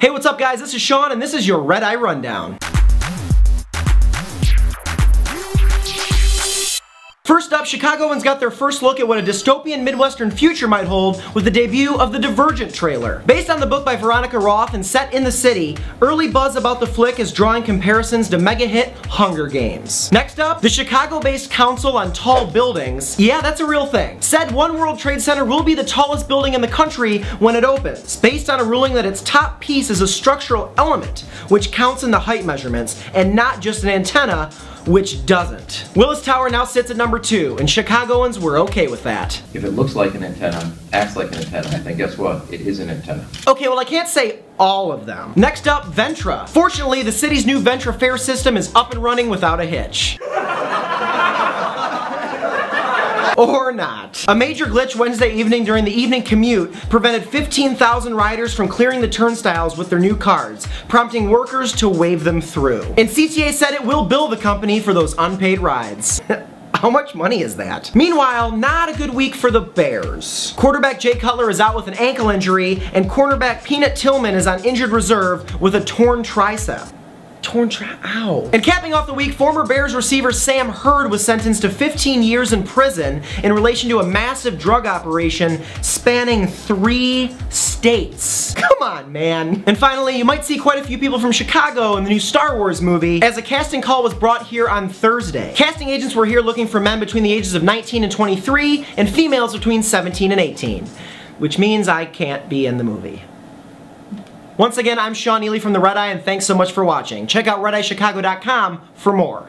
Hey, what's up guys? This is Sean and this is your Red Eye Rundown. First up, Chicagoans got their first look at what a dystopian Midwestern future might hold with the debut of the Divergent trailer. Based on the book by Veronica Roth and set in the city, early buzz about the flick is drawing comparisons to mega hit Hunger Games. Next up, the Chicago-based Council on Tall Buildings, yeah, that's a real thing, said One World Trade Center will be the tallest building in the country when it opens, based on a ruling that its top piece is a structural element, which counts in the height measurements, and not just an antenna, which doesn't. Willis Tower now sits at number 2, and Chicagoans were okay with that. If it looks like an antenna, acts like an antenna, I think guess what? It is an antenna. Okay, well I can't say all of them. Next up, Ventra. Fortunately, the city's new Ventra fare system is up and running without a hitch. Or not. A major glitch Wednesday evening during the evening commute prevented 15,000 riders from clearing the turnstiles with their new cards, prompting workers to wave them through. And CTA said it will bill the company for those unpaid rides. How much money is that? Meanwhile, not a good week for the Bears. Quarterback Jay Cutler is out with an ankle injury, and cornerback Peanut Tillman is on injured reserve with a torn tricep. Ow. And capping off the week, former Bears receiver Sam Hurd was sentenced to 15 years in prison in relation to a massive drug operation spanning 3 states. Come on, man. And finally, you might see quite a few people from Chicago in the new Star Wars movie, as a casting call was brought here on Thursday. Casting agents were here looking for men between the ages of 19 and 23, and females between 17 and 18, which means I can't be in the movie. Once again, I'm Sean Ely from the Red Eye, and thanks so much for watching. Check out RedEyeChicago.com for more.